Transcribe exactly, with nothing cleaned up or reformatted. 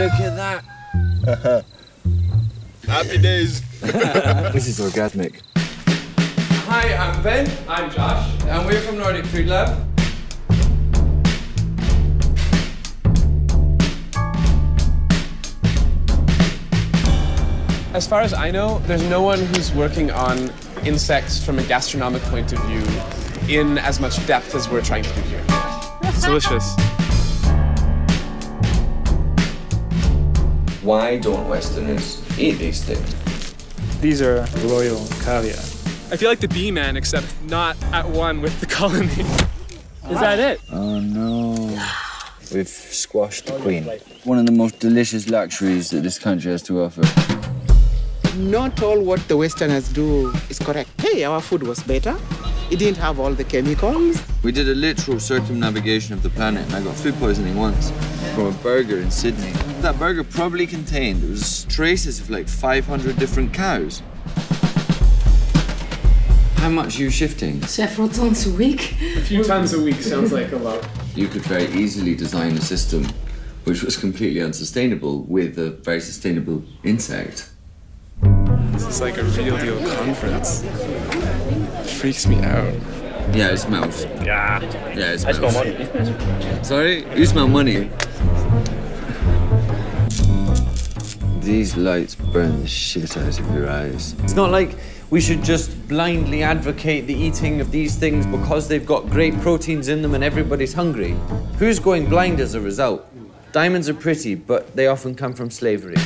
Look at that. Happy days. This is orgasmic. Hi, I'm Ben. I'm Josh. And we're from Nordic Food Lab. As far as I know, there's no one who's working on insects from a gastronomic point of view in as much depth as we're trying to do here. It's delicious. Why don't Westerners eat these things? These are royal caviar. I feel like the bee man, except not at one with the colony. Is that it? Oh no. We've squashed the queen. One of the most delicious luxuries that this country has to offer. Not all what the Westerners do is correct. Hey, our food was better. It didn't have all the chemicals. We did a literal circumnavigation of the planet, and I got food poisoning once from a burger in Sydney. That burger probably contained, it was traces of like five hundred different cows. How much are you shifting? Several tons a week. A few tons a week sounds like a lot. You could very easily design a system which was completely unsustainable with a very sustainable insect. It's like a real deal conference. It freaks me out. Yeah, it smells. Yeah. Yeah, it smells. I smell money. Sorry? You smell money. These lights burn the shit out of your eyes. It's not like we should just blindly advocate the eating of these things because they've got great proteins in them and everybody's hungry. Who's going blind as a result? Diamonds are pretty, but they often come from slavery.